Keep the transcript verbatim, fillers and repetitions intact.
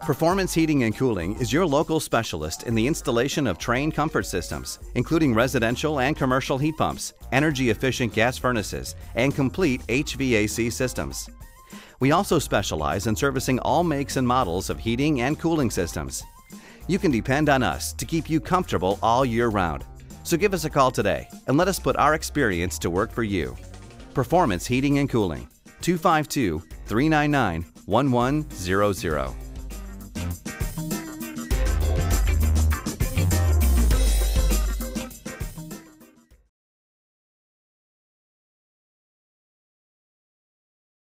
Performance Heating and Cooling is your local specialist in the installation of Trane comfort systems, including residential and commercial heat pumps, energy-efficient gas furnaces, and complete H V A C systems. We also specialize in servicing all makes and models of heating and cooling systems. You can depend on us to keep you comfortable all year round. So give us a call today and let us put our experience to work for you. Performance Heating and Cooling, two five two, three nine nine, one one zero zero.